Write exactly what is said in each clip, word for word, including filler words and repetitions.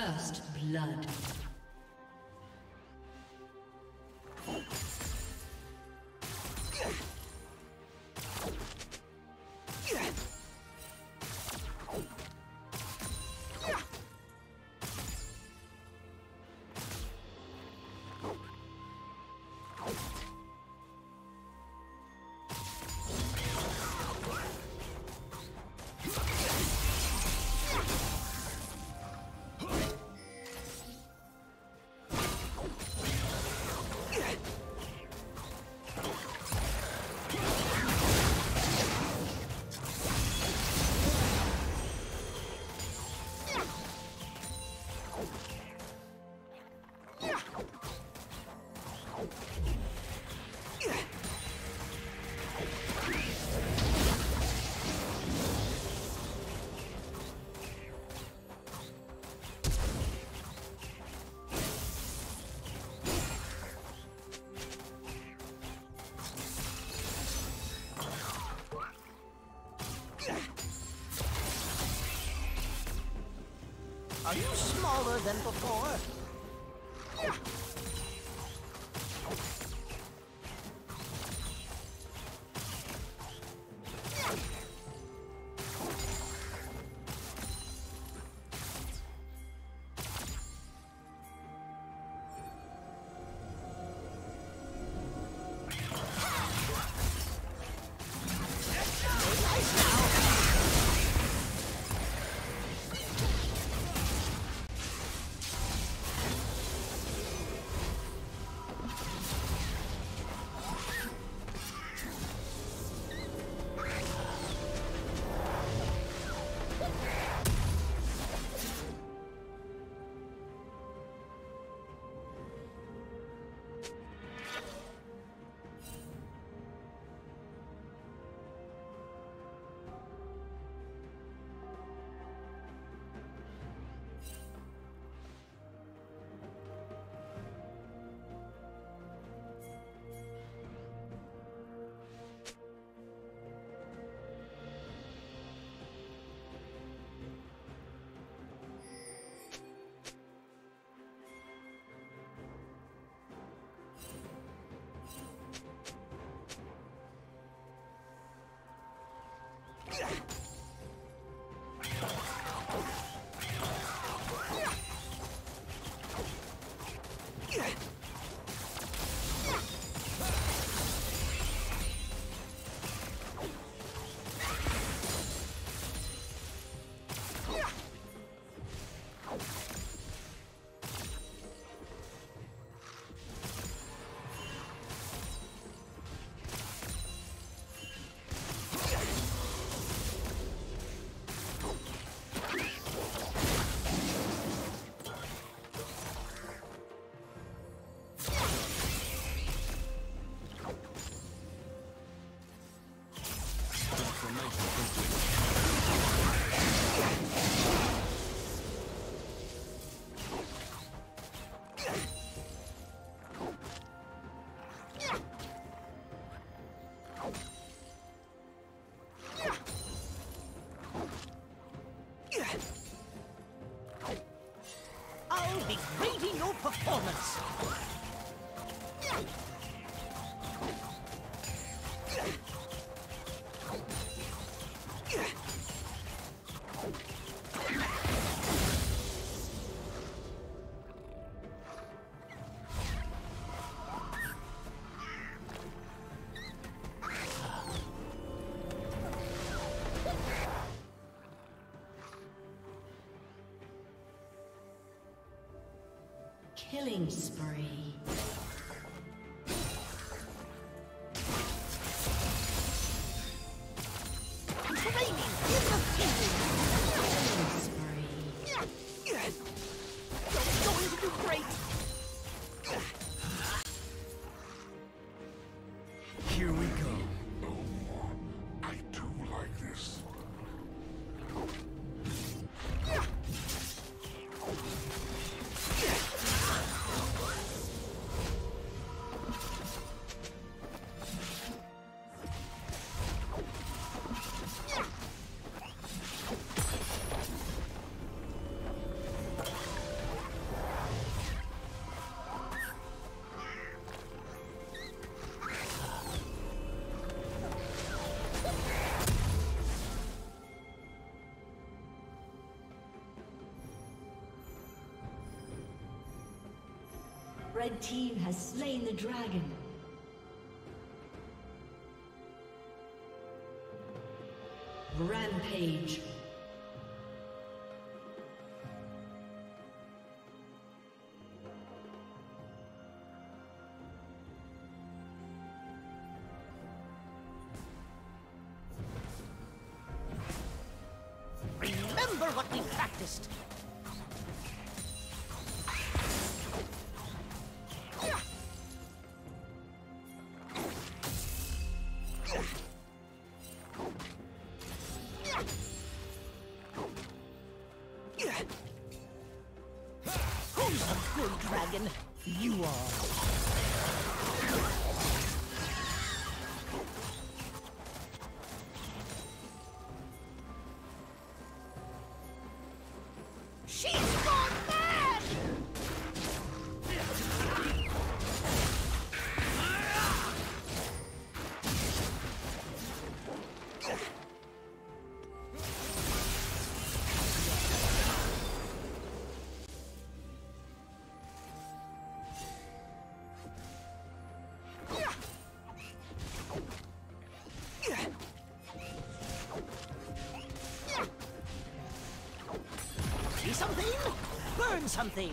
First blood. Are you smaller than before? Performance. Killing spree. Training in the field. Killing spree. That's going to be great. Here we go. Oh, I do like this. Red team has slain the dragon. Rampage. Remember what we practiced. Something? Burn something!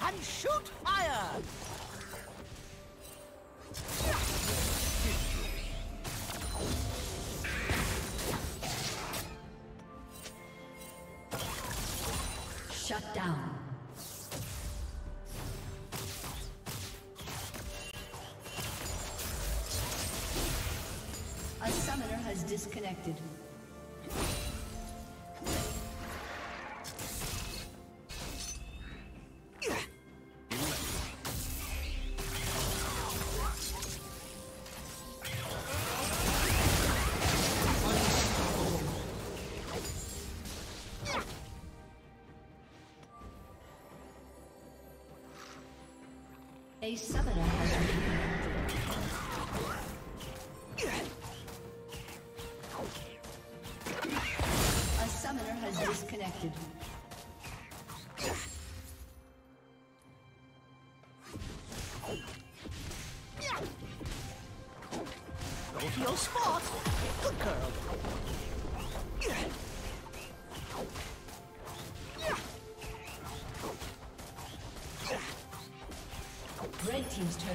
And shoot fire! Shut down. A summoner has disconnected. A summoner has reconnected. A summoner has disconnected. Go to your spot. Good girl. Red team's turret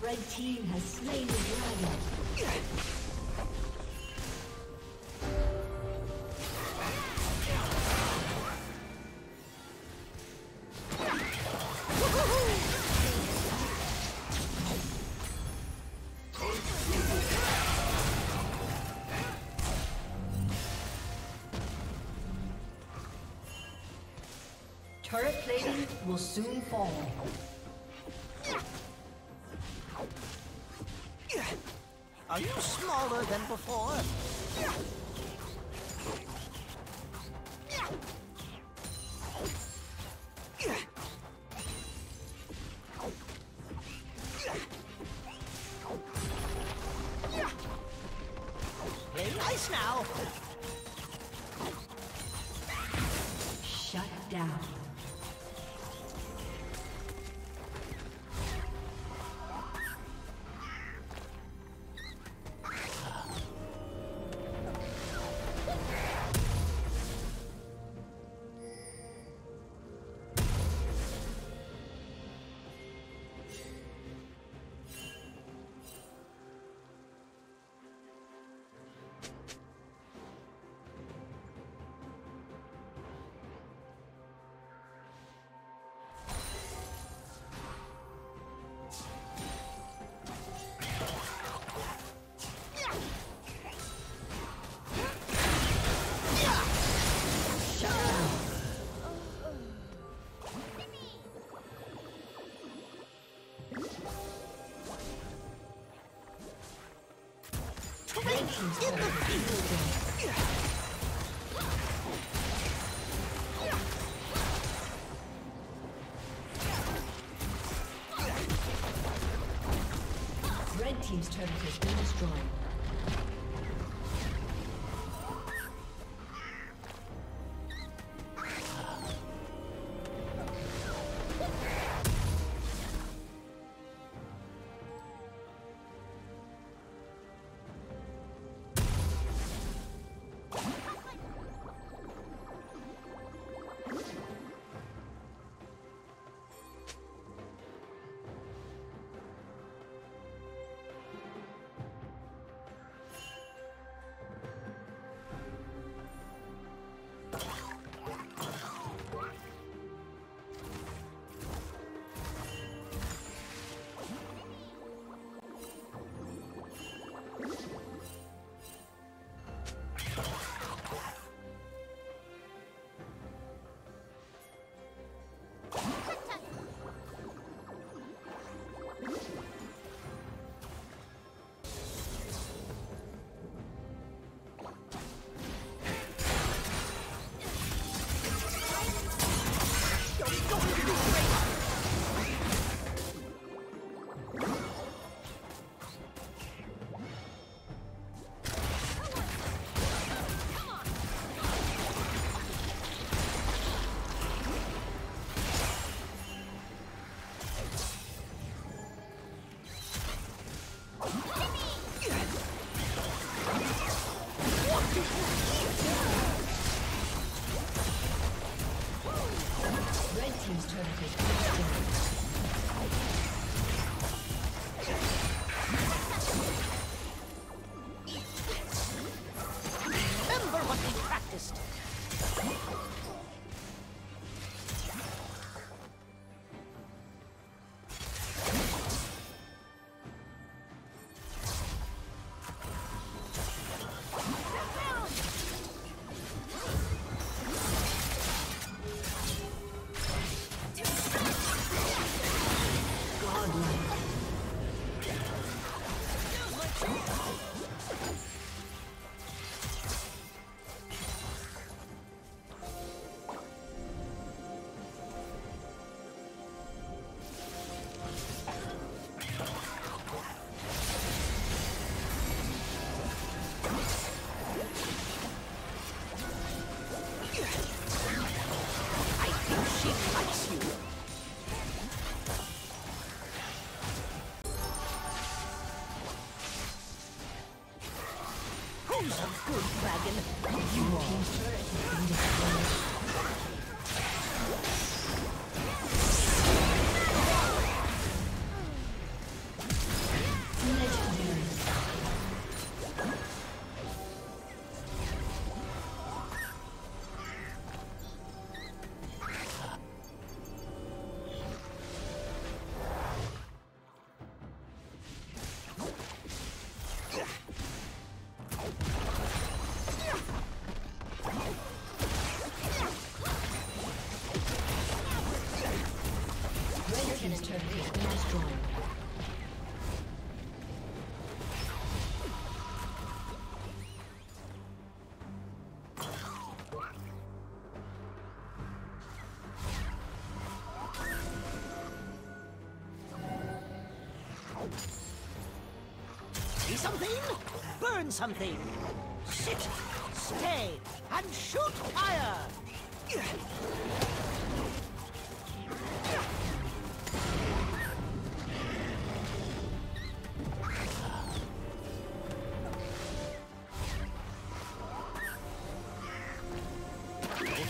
Red team has slain the dragon. Turret plating will soon fall. Are you smaller than before? Play nice now. Shut down. Get the field! Red team's turret has been destroyed. a good dragon. You are destroyed. Legendary. See something? Burn something! Sit, stay, and shoot fire!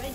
Red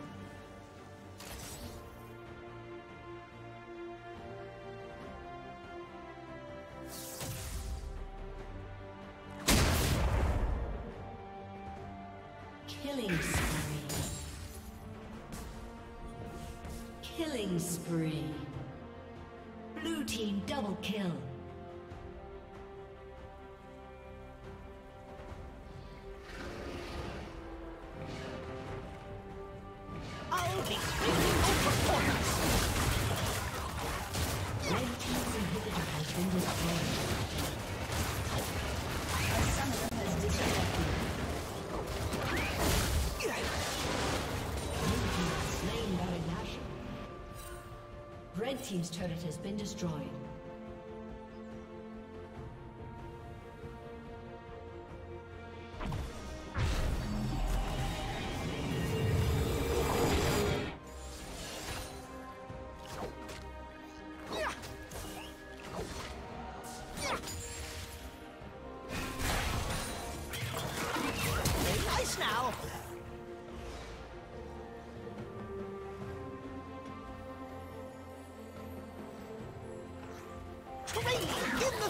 Killing spree. Killing spree. Blue team double kill. I'll be speaking of performance. Red team's inhibitor has been destroyed. A summoner has disconnected. Blue team has slain Baron Nashor. Red team's turret has been destroyed. Nice now. Training in the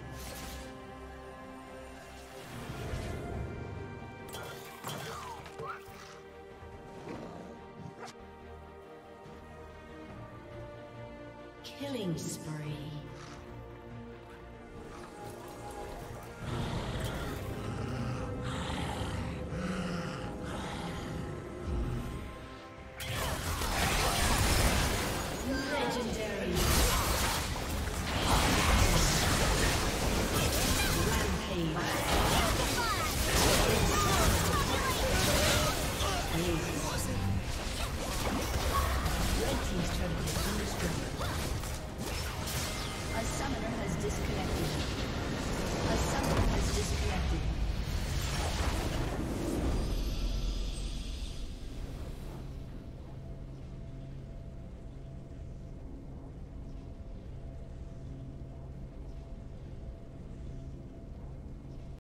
Killing spree.